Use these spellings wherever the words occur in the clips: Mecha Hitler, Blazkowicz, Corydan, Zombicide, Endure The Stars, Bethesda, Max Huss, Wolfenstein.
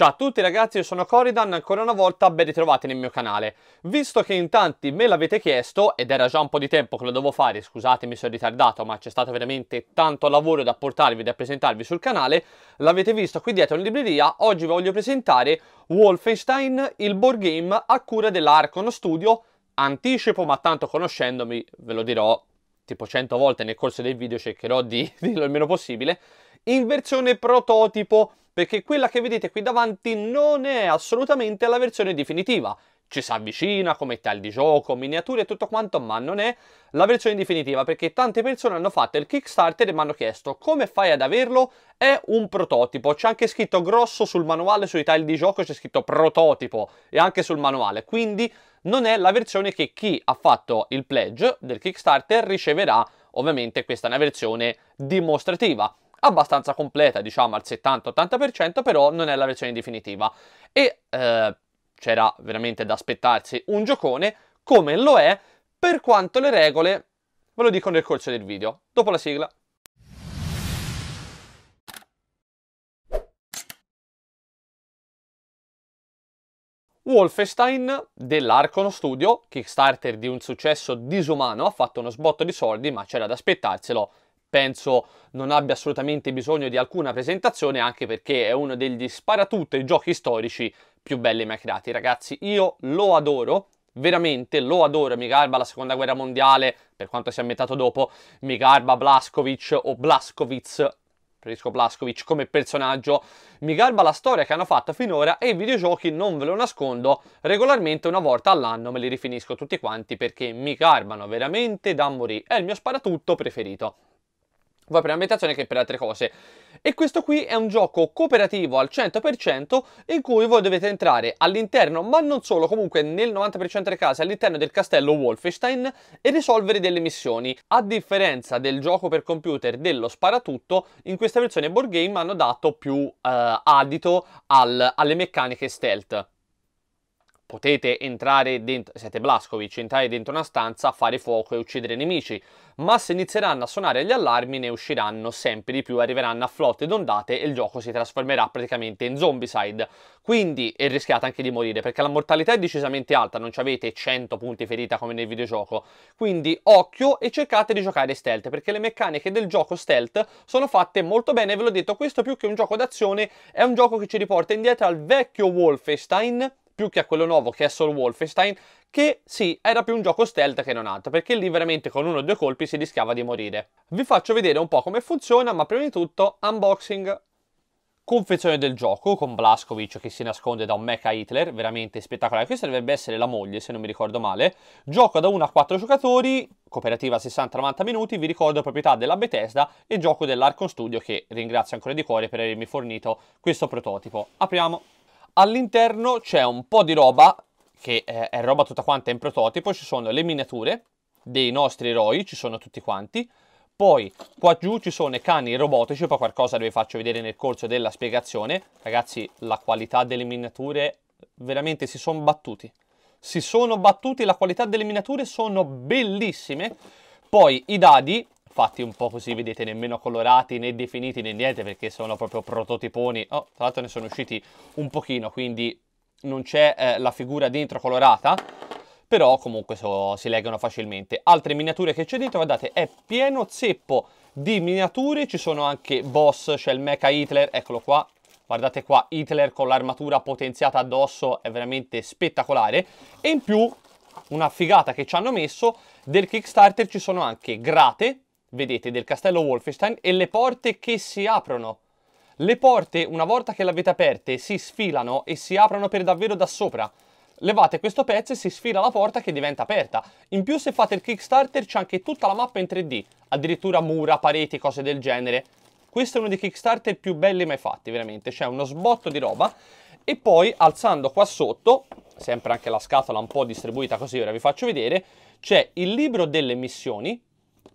Ciao a tutti ragazzi, io sono Corydan, ancora una volta ben ritrovati nel mio canale. Visto che in tanti me l'avete chiesto, ed era già un po' di tempo che lo devo fare, scusatemi se ho ritardato, ma c'è stato veramente tanto lavoro da portarvi e da presentarvi sul canale, l'avete visto qui dietro in libreria, oggi vi voglio presentare Wolfenstein, il board game a cura dell'Arcon Studio. Anticipo, ma tanto conoscendomi ve lo dirò tipo 100 volte nel corso dei video, cercherò di dirlo il meno possibile, in versione prototipo, perché quella che vedete qui davanti non è assolutamente la versione definitiva. Ci si avvicina come tal di gioco, miniature e tutto quanto, ma non è la versione definitiva, perché tante persone hanno fatto il Kickstarter e mi hanno chiesto come fai ad averlo, è un prototipo. C'è anche scritto grosso sul manuale, sui tile di gioco c'è scritto prototipo e anche sul manuale, quindi non è la versione che chi ha fatto il pledge del Kickstarter riceverà. Ovviamente questa è una versione dimostrativa, abbastanza completa, diciamo al 70-80%, però non è la versione definitiva. E c'era veramente da aspettarsi un giocone come lo è, per quanto le regole ve lo dico nel corso del video, dopo la sigla. Wolfenstein dell'Arcon Studio, Kickstarter di un successo disumano, ha fatto uno sbotto di soldi, ma c'era da aspettarselo. Penso non abbia assolutamente bisogno di alcuna presentazione, anche perché è uno degli sparatutto giochi storici più belli mai creati. Ragazzi, io lo adoro, veramente lo adoro. Mi garba la seconda guerra mondiale, per quanto sia ambientato dopo, mi garba Blazkowicz o Blazkowicz, preferisco Blazkowicz come personaggio, mi garba la storia che hanno fatto finora e i videogiochi, non ve lo nascondo, regolarmente una volta all'anno me li rifinisco tutti quanti perché mi garbano veramente da morire, è il mio sparatutto preferito. Va per ambientazione che per altre cose. E questo qui è un gioco cooperativo al 100% in cui voi dovete entrare all'interno, ma non solo, comunque nel 90% dei casi all'interno del castello Wolfenstein e risolvere delle missioni. A differenza del gioco per computer dello sparatutto, in questa versione board game hanno dato più adito alle meccaniche stealth. Potete entrare dentro, siete Blazkowicz, entrare dentro una stanza, fare fuoco e uccidere nemici, ma se inizieranno a suonare gli allarmi ne usciranno sempre di più, arriveranno a flotte d'ondate e il gioco si trasformerà praticamente in Zombicide. Quindi rischiate anche di morire, perché la mortalità è decisamente alta, non avete 100 punti ferita come nel videogioco. Quindi occhio e cercate di giocare stealth, perché le meccaniche del gioco stealth sono fatte molto bene, ve l'ho detto, questo più che un gioco d'azione è un gioco che ci riporta indietro al vecchio Wolfenstein, più che a quello nuovo che è solo Wolfenstein, che sì, era più un gioco stealth che non altro, perché lì veramente con uno o due colpi si rischiava di morire. Vi faccio vedere un po' come funziona, ma prima di tutto unboxing. Confezione del gioco con Blazkowicz che si nasconde da un Mecha Hitler, veramente spettacolare. Questa dovrebbe essere la moglie, se non mi ricordo male. Gioco da 1 a 4 giocatori, cooperativa 60-90 minuti, vi ricordo proprietà della Bethesda e gioco dell'Arcon Studio, che ringrazio ancora di cuore per avermi fornito questo prototipo. Apriamo. All'interno c'è un po' di roba, che è roba tutta quanta in prototipo, ci sono le miniature dei nostri eroi, ci sono tutti quanti, poi qua giù ci sono i cani robotici, poi qualcosa vi faccio vedere nel corso della spiegazione. Ragazzi, la qualità delle miniature, veramente si sono battuti, la qualità delle miniature sono bellissime. Poi i dadi, fatti un po' così, vedete, nemmeno colorati né definiti né niente, perché sono proprio prototiponi. Oh, tra l'altro ne sono usciti un pochino, quindi non c'è la figura dentro colorata, però comunque si leggono facilmente. Altre miniature che c'è dentro, guardate, è pieno zeppo di miniature, ci sono anche boss, c'è il Mecha Hitler, eccolo qua, guardate qua, Hitler con l'armatura potenziata addosso, è veramente spettacolare. E in più, una figata che ci hanno messo, del Kickstarter ci sono anche grate, vedete, del castello Wolfenstein, e le porte che si aprono. Le porte, una volta che le avete aperte, si sfilano e si aprono per davvero da sopra. Levate questo pezzo e si sfila la porta che diventa aperta. In più, se fate il Kickstarter, c'è anche tutta la mappa in 3D, addirittura mura, pareti, cose del genere. Questo è uno dei Kickstarter più belli mai fatti, veramente, c'è uno sbotto di roba. E poi, alzando qua sotto, sempre anche la scatola un po' distribuita così, ora vi faccio vedere, c'è il libro delle missioni,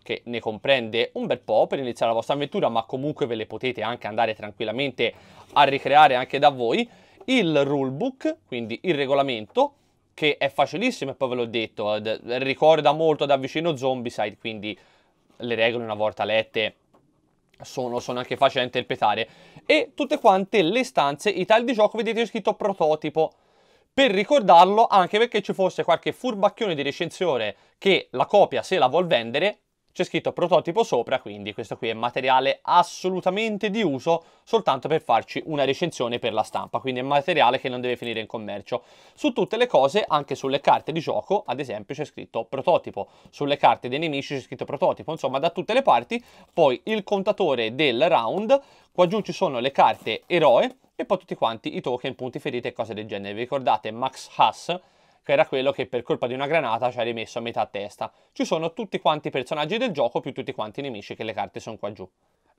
che ne comprende un bel po' per iniziare la vostra avventura, ma comunque ve le potete anche andare tranquillamente a ricreare anche da voi. Il rulebook, quindi il regolamento, che è facilissimo, e poi ve l'ho detto, ricorda molto da vicino Zombicide, quindi le regole una volta lette sono anche facili da interpretare. E tutte quante le stanze, i tagli di gioco, vedete scritto prototipo, per ricordarlo, anche perché ci fosse qualche furbacchione di recensione che la copia, se la vuol vendere, c'è scritto prototipo sopra, quindi questo qui è materiale assolutamente di uso soltanto per farci una recensione per la stampa, quindi è materiale che non deve finire in commercio. Su tutte le cose, anche sulle carte di gioco, ad esempio, c'è scritto prototipo, sulle carte dei nemici c'è scritto prototipo, insomma da tutte le parti. Poi il contatore del round, qua giù ci sono le carte eroe e poi tutti quanti i token, punti ferite e cose del genere. Vi ricordate Max Huss? Che era quello che per colpa di una granata ci ha rimesso a metà testa. Ci sono tutti quanti i personaggi del gioco più tutti quanti i nemici, che le carte sono qua giù.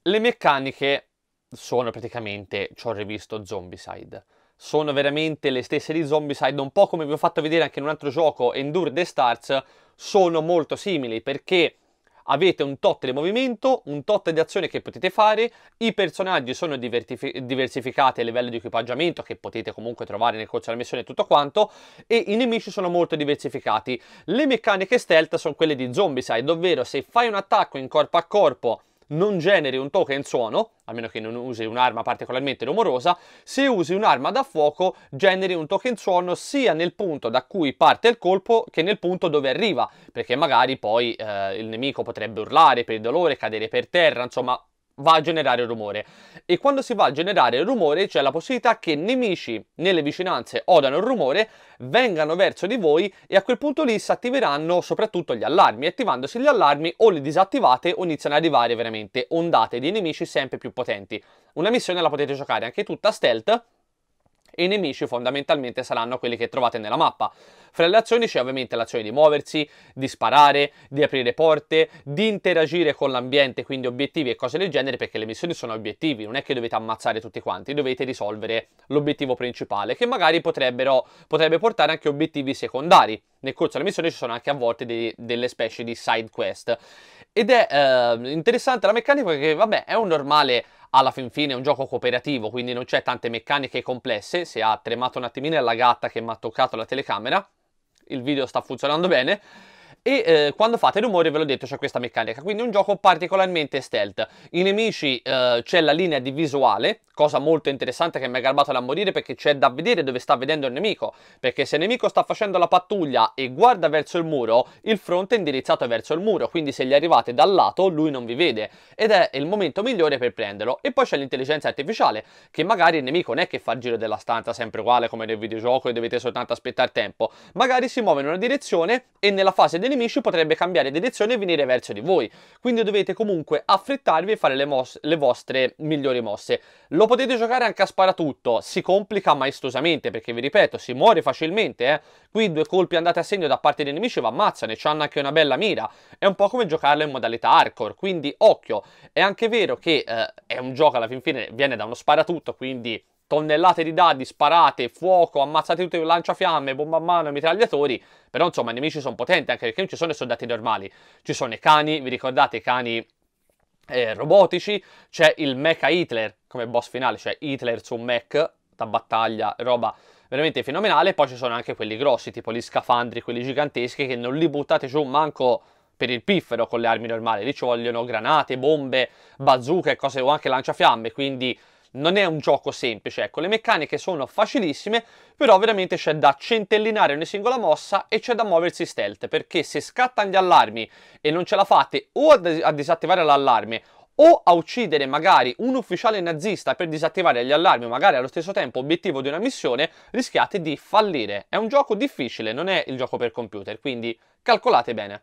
Le meccaniche sono praticamente, ci ho rivisto Zombicide. Sono veramente le stesse di Zombicide, un po' come vi ho fatto vedere anche in un altro gioco, Endure The Stars, sono molto simili perché avete un tot di movimento, un tot di azione che potete fare, i personaggi sono diversificati a livello di equipaggiamento che potete comunque trovare nel corso della missione e tutto quanto, e i nemici sono molto diversificati. Le meccaniche stealth sono quelle di Zombicide, ovvero se fai un attacco in corpo a corpo non generi un token suono, a meno che non usi un'arma particolarmente rumorosa. Se usi un'arma da fuoco generi un token suono sia nel punto da cui parte il colpo che nel punto dove arriva, perché magari poi il nemico potrebbe urlare per il dolore, cadere per terra, insomma va a generare rumore. E quando si va a generare rumore c'è la possibilità che nemici nelle vicinanze odano il rumore, vengano verso di voi e a quel punto lì si attiveranno soprattutto gli allarmi. Attivandosi gli allarmi o li disattivate o iniziano ad arrivare veramente ondate di nemici sempre più potenti. Una missione la potete giocare anche tutta stealth e i nemici fondamentalmente saranno quelli che trovate nella mappa. Fra le azioni c'è ovviamente l'azione di muoversi, di sparare, di aprire porte, di interagire con l'ambiente, quindi obiettivi e cose del genere, perché le missioni sono obiettivi, non è che dovete ammazzare tutti quanti, dovete risolvere l'obiettivo principale, che magari potrebbe portare anche obiettivi secondari. Nel corso della missione ci sono anche a volte delle specie di side quest. Ed è interessante la meccanica perché, vabbè, è un normale, alla fin fine è un gioco cooperativo, quindi non c'è tante meccaniche complesse. Se ha tremato un attimino è la gatta che mi ha toccato la telecamera. Il video sta funzionando bene e quando fate rumore, ve l'ho detto, c'è questa meccanica, quindi è un gioco particolarmente stealth. I nemici, c'è la linea di visuale, cosa molto interessante che mi ha garbato da morire, perché c'è da vedere dove sta vedendo il nemico, perché se il nemico sta facendo la pattuglia e guarda verso il muro, il fronte è indirizzato verso il muro, quindi se gli arrivate dal lato lui non vi vede ed è il momento migliore per prenderlo. E poi c'è l'intelligenza artificiale, che magari il nemico non è che fa il giro della stanza sempre uguale come nel videogioco e dovete soltanto aspettare tempo, magari si muove in una direzione e nella fase dei nemici potrebbe cambiare direzione e venire verso di voi, quindi dovete comunque affrettarvi e fare le vostre migliori mosse. Lo potete giocare anche a sparatutto, si complica maestosamente perché, vi ripeto, si muore facilmente, qui due colpi andati a segno da parte dei nemici vi ammazzano e c'hanno anche una bella mira. È un po' come giocarlo in modalità hardcore, quindi occhio. È anche vero che è un gioco alla fin fine, viene da uno sparatutto, quindi tonnellate di dadi, sparate, fuoco, ammazzate tutti con lanciafiamme, bomba a mano, mitragliatori, però insomma i nemici sono potenti, anche perché non ci sono i soldati normali, ci sono i cani, vi ricordate i cani robotici, c'è il Mecha Hitler come boss finale, cioè Hitler su un mech da battaglia, roba veramente fenomenale. Poi ci sono anche quelli grossi, tipo gli scafandri, quelli giganteschi, che non li buttate giù manco per il piffero con le armi normali, lì ci vogliono granate, bombe, bazooka e cose, o anche lanciafiamme, quindi non è un gioco semplice, ecco. Le meccaniche sono facilissime, però veramente c'è da centellinare ogni singola mossa e c'è da muoversi stealth, perché se scattano gli allarmi e non ce la fate o a disattivare l'allarme o a uccidere magari un ufficiale nazista per disattivare gli allarmi, magari allo stesso tempo obiettivo di una missione, rischiate di fallire. È un gioco difficile, non è il gioco per computer, quindi calcolate bene.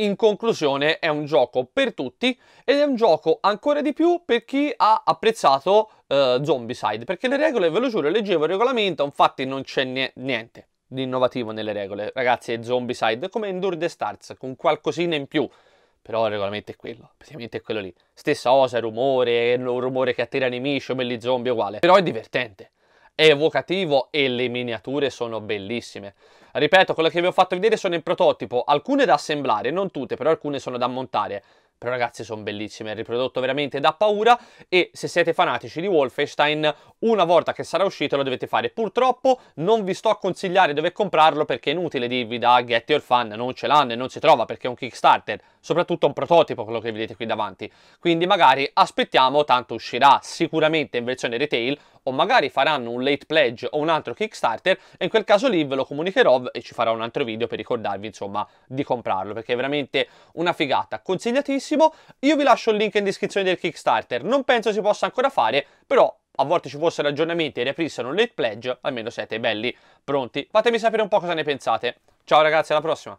In conclusione, è un gioco per tutti ed è un gioco ancora di più per chi ha apprezzato Zombicide, perché le regole, ve lo giuro, leggevo il regolamento, infatti non c'è niente di innovativo nelle regole, ragazzi. È Zombicide come Endure The Stars con qualcosina in più, però il regolamento è quello, praticamente è quello lì, stessa cosa, rumore, un rumore che attira nemici o belli zombie uguale, però è divertente, è evocativo e le miniature sono bellissime. Ripeto, quelle che vi ho fatto vedere sono in prototipo, alcune da assemblare, non tutte, però alcune sono da montare. Però ragazzi sono bellissime, è riprodotto veramente da paura e se siete fanatici di Wolfenstein una volta che sarà uscito lo dovete fare. Purtroppo non vi sto a consigliare dove comprarlo perché è inutile dirvi da Get Your Fan, non ce l'hanno e non si trova perché è un Kickstarter, soprattutto un prototipo quello che vedete qui davanti. Quindi magari aspettiamo, tanto uscirà sicuramente in versione retail o magari faranno un late pledge o un altro Kickstarter e in quel caso lì ve lo comunicherò e ci farò un altro video per ricordarvi insomma di comprarlo perché è veramente una figata, consigliatissimo. Io vi lascio il link in descrizione del Kickstarter, non penso si possa ancora fare, però a volte ci fossero aggiornamenti e riaprissero un late pledge, almeno siete belli pronti. Fatemi sapere un po' cosa ne pensate. Ciao ragazzi, alla prossima!